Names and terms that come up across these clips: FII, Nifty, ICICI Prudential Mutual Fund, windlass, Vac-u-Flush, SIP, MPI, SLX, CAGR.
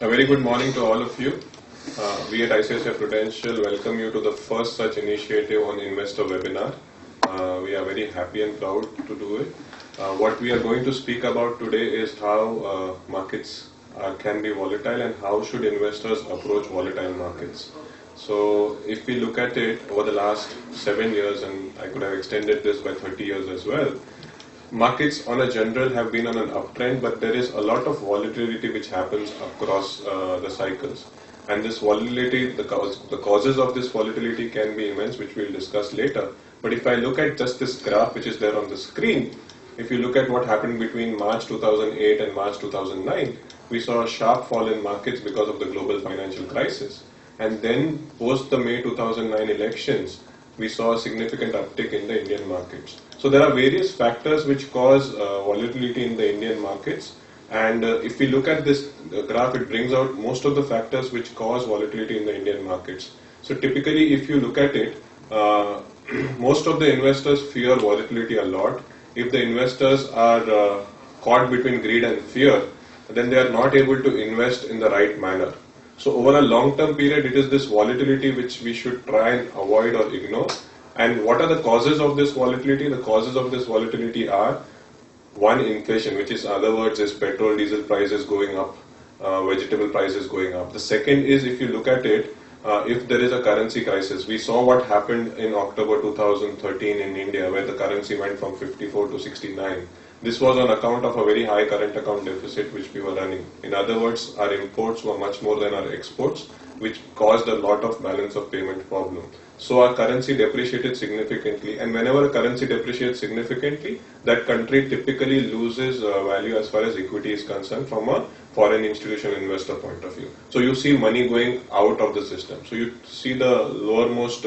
A very good morning to all of you. We at ICICI Prudential welcome you to the first such initiative on investor webinar. We are very happy and proud to do it. What we are going to speak about today is how markets can be volatile and how should investors approach volatile markets. So if we look at it over the last 7 years, and I could have extended this by 30 years as well, markets on a general have been on an uptrend, but there is a lot of volatility which happens across the cycles. And this volatility, the causes of this volatility can be immense, which we will discuss later. But if I look at just this graph which is there on the screen, if you look at what happened between March 2008 and March 2009, we saw a sharp fall in markets because of the global financial crisis. And then post the May 2009 elections, we saw a significant uptick in the Indian markets. So there are various factors which cause volatility in the Indian markets. And if we look at this graph, it brings out most of the factors which cause volatility in the Indian markets. So typically, if you look at it, most of the investors fear volatility a lot. If the investors are caught between greed and fear, then they are not able to invest in the right manner. So over a long-term period, it is this volatility which we should try and avoid or ignore. And what are the causes of this volatility? The causes of this volatility are: one, inflation, which is, in other words, is petrol, diesel prices going up, vegetable prices going up. The second is, if you look at it, if there is a currency crisis. We saw what happened in October 2013 in India, where the currency went from 54 to 69. This was on account of a very high current account deficit which we were running. In other words, our imports were much more than our exports, which caused a lot of balance of payment problem. So our currency depreciated significantly, and whenever a currency depreciates significantly, that country typically loses value as far as equity is concerned from a foreign institutional investor point of view. So you see money going out of the system. So you see the lowermost,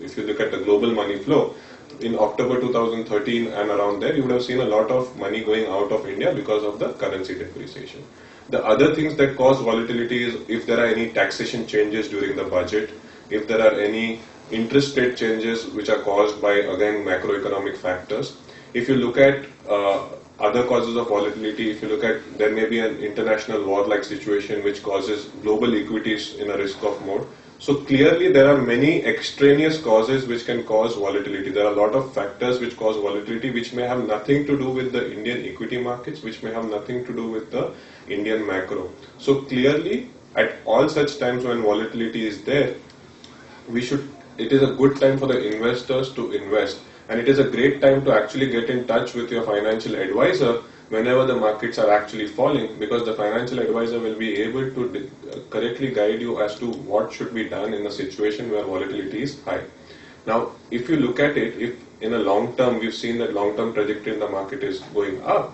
if you look at the global money flow, in October 2013 and around there, you would have seen a lot of money going out of India because of the currency depreciation. The other things that cause volatility is if there are any taxation changes during the budget, if there are any interest rate changes which are caused by, again, macroeconomic factors. If you look at other causes of volatility, if you look at, there may be an international war-like situation which causes global equities in a risk-off mode. So clearly there are many extraneous causes which can cause volatility. There are a lot of factors which cause volatility which may have nothing to do with the Indian equity markets, which may have nothing to do with the Indian macro. So clearly at all such times when volatility is there, it is a good time for the investors to invest, and it is a great time to actually get in touch with your financial advisor whenever the markets are actually falling, because the financial advisor will be able to correctly guide you as to what should be done in a situation where volatility is high. Now, if you look at it, if in a long term we've seen that long-term trajectory in the market is going up,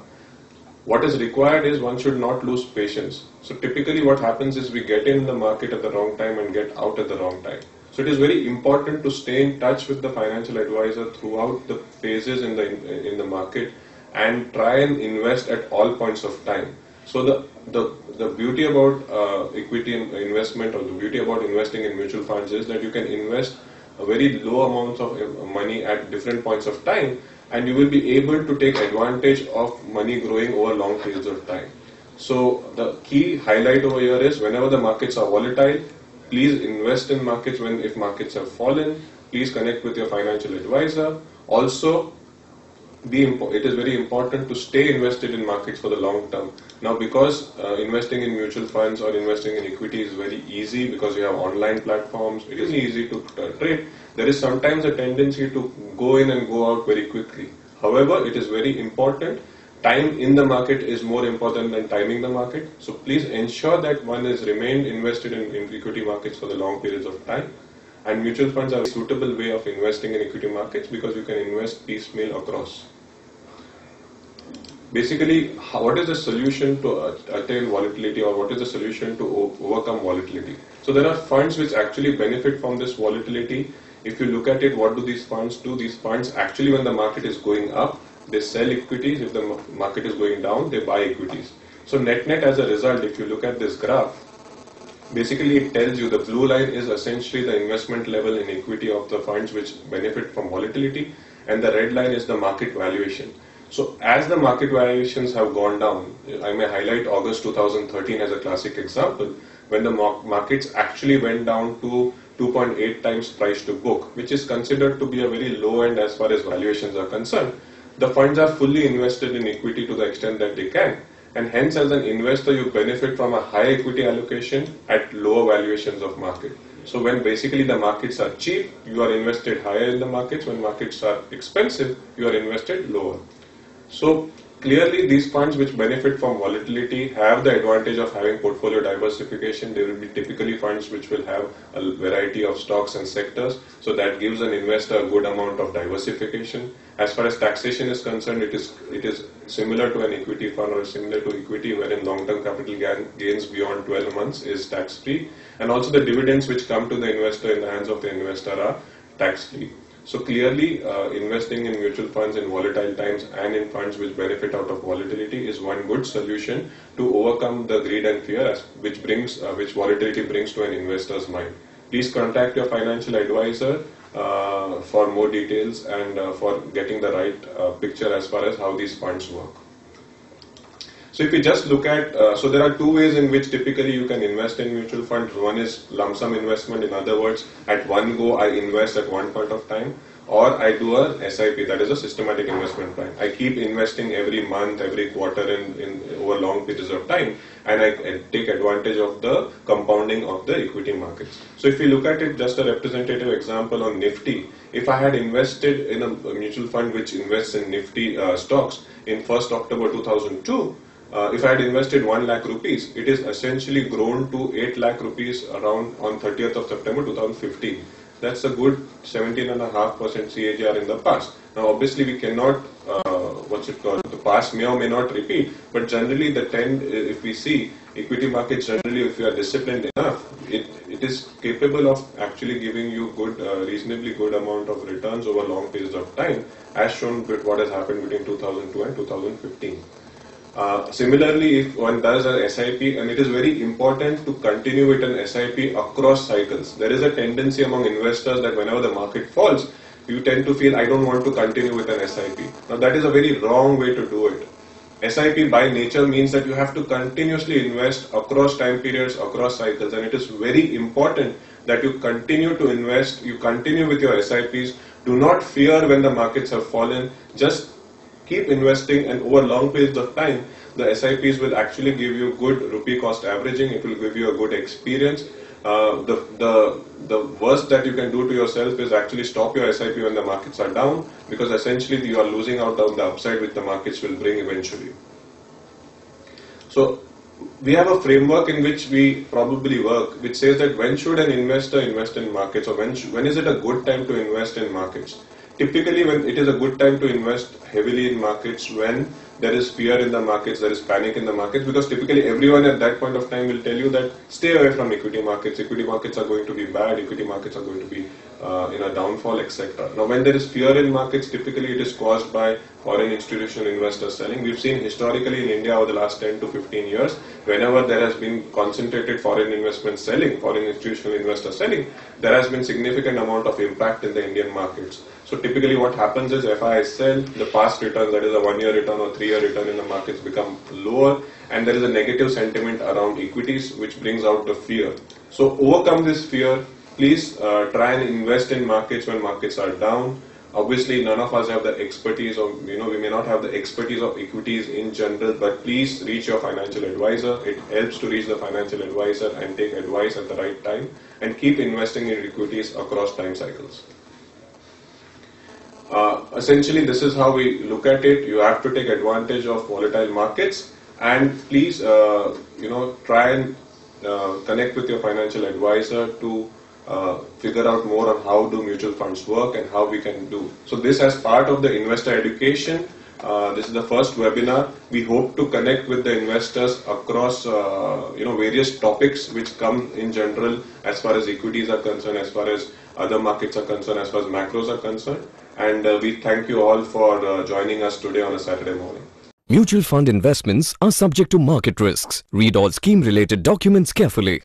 what is required is one should not lose patience. So typically what happens is we get in the market at the wrong time and get out at the wrong time. So it is very important to stay in touch with the financial advisor throughout the phases in the market and try and invest at all points of time. So the beauty about equity investment, or the beauty about investing in mutual funds, is that you can invest a very low amounts of money at different points of time, and you will be able to take advantage of money growing over long periods of time. So the key highlight over here is whenever the markets are volatile, please invest in markets if markets have fallen. Please connect with your financial advisor. Also, it is very important to stay invested in markets for the long term. Now, because investing in mutual funds or investing in equity is very easy because you have online platforms, it is easy to trade. There is sometimes a tendency to go in and go out very quickly. However, it is very important. Time in the market is more important than timing the market. So please ensure that one has remained invested in equity markets for the long periods of time. And mutual funds are a suitable way of investing in equity markets because you can invest piecemeal across. Basically, what is the solution to attain volatility, or what is the solution to overcome volatility? So there are funds which actually benefit from this volatility. If you look at it, what do these funds do? These funds actually, when the market is going up, they sell equities. If the market is going down, they buy equities. So net-net, as a result, if you look at this graph, basically it tells you the blue line is essentially the investment level in equity of the funds which benefit from volatility, and the red line is the market valuation. So as the market valuations have gone down, I may highlight August 2013 as a classic example, when the markets actually went down to 2.8 times price to book, which is considered to be a very low end as far as valuations are concerned. The funds are fully invested in equity to the extent that they can, and hence as an investor you benefit from a high equity allocation at lower valuations of market. So when basically the markets are cheap, you are invested higher in the markets. When markets are expensive, you are invested lower. So clearly these funds which benefit from volatility have the advantage of having portfolio diversification. They will be typically funds which will have a variety of stocks and sectors, so that gives an investor a good amount of diversification. As far as taxation is concerned, it is similar to an equity fund or similar to equity, wherein long-term capital gains beyond 12 months is tax-free, and also the dividends which come to the investor in the hands of the investor are tax-free. So clearly investing in mutual funds in volatile times and in funds which benefit out of volatility is one good solution to overcome the greed and fear which volatility brings to an investor's mind. Please contact your financial advisor for more details and for getting the right picture as far as how these funds work. So if you just look at, so there are two ways in which typically you can invest in mutual funds. One is lump sum investment, in other words, at one go I invest at one point of time, or I do a SIP, that is a systematic investment plan. I keep investing every month, every quarter in over long periods of time, and I take advantage of the compounding of the equity markets. So if you look at it, just a representative example on Nifty, if I had invested in a mutual fund which invests in Nifty stocks in 1st October 2002, if I had invested 1 lakh rupees, it is essentially grown to 8 lakh rupees around on 30th of September 2015. That's a good 17.5% CAGR in the past. Now obviously we cannot, the past may or may not repeat, but generally the trend, if we see, equity markets generally, if you are disciplined enough, it is capable of actually giving you good, reasonably good amount of returns over long periods of time, as shown with what has happened between 2002 and 2015. Similarly, if one does an SIP, and it is very important to continue with an SIP across cycles. There is a tendency among investors that whenever the market falls, you tend to feel, I don't want to continue with an SIP. Now that is a very wrong way to do it. SIP by nature means that you have to continuously invest across time periods, across cycles, and it is very important that you continue to invest, you continue with your SIPs. Do not fear when the markets have fallen, just keep investing, and over long periods of time the SIPs will actually give you good rupee cost averaging. It will give you a good experience. The worst that you can do to yourself is actually stop your SIP when the markets are down, because essentially you are losing out on the upside which the markets will bring eventually. So we have a framework in which we probably work, which says that when should an investor invest in markets, or when is it a good time to invest in markets. Typically, when it is a good time to invest heavily in markets, when there is fear in the markets, there is panic in the markets, because typically everyone at that point of time will tell you that stay away from equity markets are going to be bad, equity markets are going to be in a downfall, etc. Now when there is fear in markets, typically it is caused by foreign institutional investors selling. We've seen historically in India over the last 10 to 15 years, whenever there has been concentrated foreign investment selling, foreign institutional investor selling, there has been significant amount of impact in the Indian markets. So typically what happens is FIIs sell, the past returns, that is a 1-year return or 3-year return in the markets, become lower, and there is a negative sentiment around equities which brings out the fear. So overcome this fear, please try and invest in markets when markets are down. Obviously none of us have the expertise of, we may not have the expertise of equities in general, but please reach your financial advisor. It helps to reach the financial advisor and take advice at the right time, and keep investing in equities across time cycles. Essentially this is how we look at it. You have to take advantage of volatile markets, and please try and connect with your financial advisor to figure out more on how do mutual funds work and how we can do. So this as part of the investor education, this is the first webinar. We hope to connect with the investors across various topics which come in general as far as equities are concerned, as far as other markets are concerned, as far as macros are concerned. And we thank you all for joining us today on a Saturday morning. Mutual fund investments are subject to market risks. Read all scheme-related documents carefully.